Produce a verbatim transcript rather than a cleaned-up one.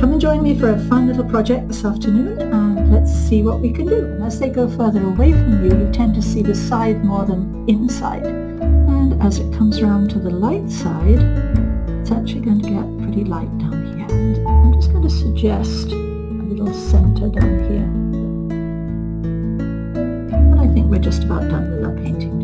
come and join me for a fun little project this afternoon, and let's see what we can do. And as they go further away from you, you tend to see the side more than inside. And as it comes around to the light side, it's actually going to get pretty light down here. And I'm just going to suggest a little center down here. But I think we're just about done with our painting.